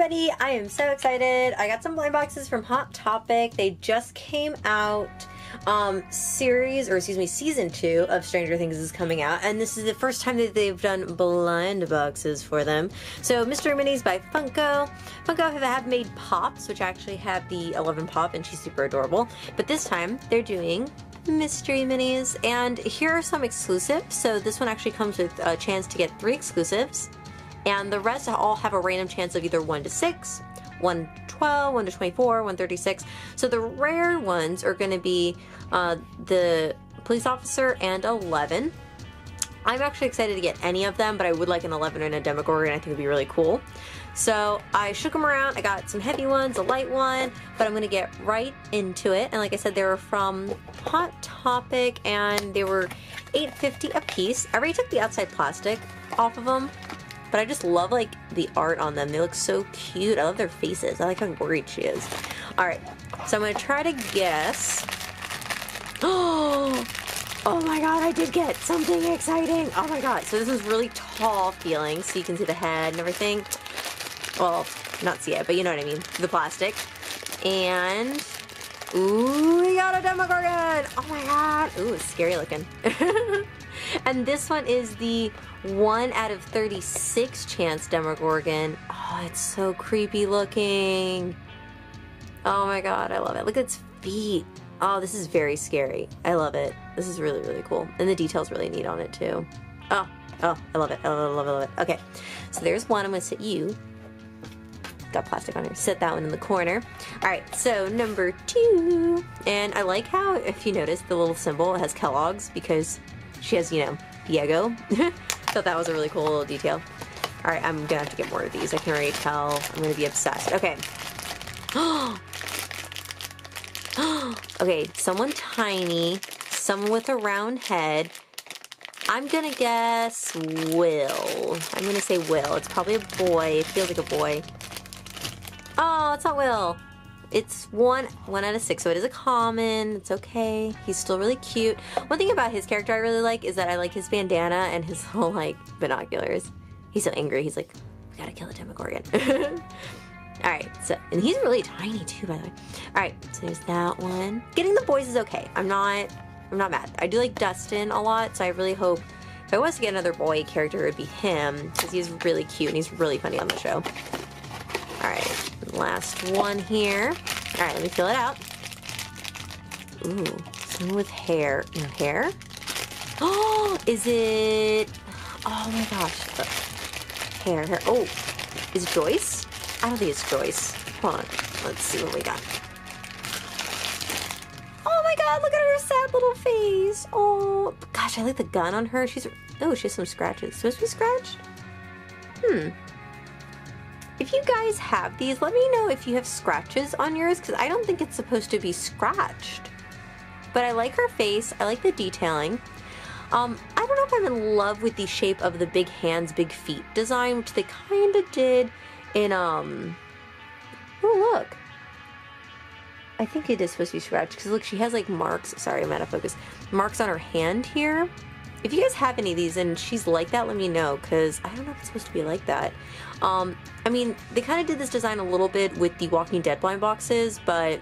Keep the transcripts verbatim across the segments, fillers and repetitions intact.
everybody, I am so excited. I got some blind boxes from Hot Topic. They just came out. Um, series, or excuse me, season two of Stranger Things is coming out, and this is the first time that they've done blind boxes for them. So, Mystery Minis by Funko. Funko have made Pops, which I actually have the Eleven Pop, and she's super adorable. But this time, they're doing Mystery Minis, and here are some exclusives. So, this one actually comes with a chance to get three exclusives, and the rest all have a random chance of either one to six, one twelve, one to twenty-four, one thirty-six. So the rare ones are going to be uh, the police officer and Eleven. I'm actually excited to get any of them, but I would like an Eleven and a Demogorgon. I think it'd be really cool. So I shook them around. I got some heavy ones, a light one, but I'm going to get right into it. And like I said, they were from Hot Topic, and they were eight fifty a piece. I already took the outside plastic off of them, but I just love, like, the art on them. They look so cute. I love their faces. I like how worried she is. Alright, so I'm going to try to guess. Oh! Oh my god, I did get something exciting! Oh my god, so this is really tall feeling, so you can see the head and everything. Well, not see it, but you know what I mean. The plastic. And... ooh, we got a Demogorgon! Oh my god! Ooh, it's scary looking. And this one is the one out of thirty-six chance Demogorgon. Oh, it's so creepy looking. Oh my god, I love it. Look at its feet. Oh, this is very scary. I love it. This is really, really cool. And the detail's really neat on it, too. Oh, oh, I love it. I love it, I love it, I love it. Okay, so there's one. I'm going to sit you. Got plastic on here. Set that one in the corner. Alright, so number two. And I like how, if you notice, the little symbol has Kellogg's because she has, you know, Diego. Thought that was a really cool little detail. Alright, I'm gonna have to get more of these. I can already tell. I'm gonna be obsessed. Okay. Okay, someone tiny, someone with a round head. I'm gonna guess Will. I'm gonna say Will. It's probably a boy. It feels like a boy. Oh, it's not Will. It's one one out of six, so it is a common. It's okay. He's still really cute. One thing about his character I really like is that I like his bandana and his little, like, binoculars. He's so angry. He's like, we gotta kill the Demogorgon. All right, so, and he's really tiny too, by the way. All right, so there's that one. Getting the boys is okay. I'm not, I'm not mad. I do like Dustin a lot, so I really hope if I was to get another boy character, it would be him because he's really cute and he's really funny on the show. All right. Last one here. All right, let me fill it out. Ooh, someone with hair. No hair? Oh, is it? Oh my gosh. Look. Hair, hair. Oh, is it Joyce? I don't think it's Joyce. Hold on. Let's see what we got. Oh my god, look at her sad little face. Oh, gosh, I like the gun on her. She's, oh, she has some scratches. Supposed to be scratched? Hmm. If you guys have these, let me know if you have scratches on yours, because I don't think it's supposed to be scratched. But I like her face. I like the detailing. Um, I don't know if I'm in love with the shape of the big hands, big feet design, which they kind of did in, um... oh, look. I think it is supposed to be scratched, because look, she has, like, marks. Sorry, I'm out of focus. Marks on her hand here. If you guys have any of these and she's like that, let me know, because I don't know if it's supposed to be like that. Um, I mean, they kind of did this design a little bit with the Walking Dead blind boxes, but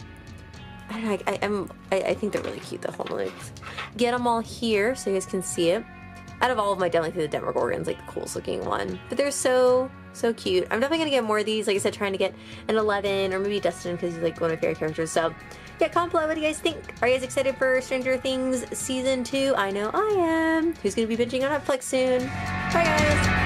I don't know, I, I, I'm, I, I think they're really cute, though. Hold on, let's get them all here so you guys can see it. Out of all of my definitely the Demogorgon's like the coolest looking one, but they're so, so cute. I'm definitely going to get more of these, like I said, trying to get an Eleven or maybe Dustin because he's like one of my favorite characters, so... yeah, comment below what do you guys think. Are you guys excited for Stranger Things Season two? I know I am. Who's going to be binging on Netflix soon? Bye, guys.